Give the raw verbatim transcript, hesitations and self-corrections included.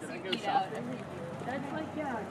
Should I go shopping? That's like, yeah.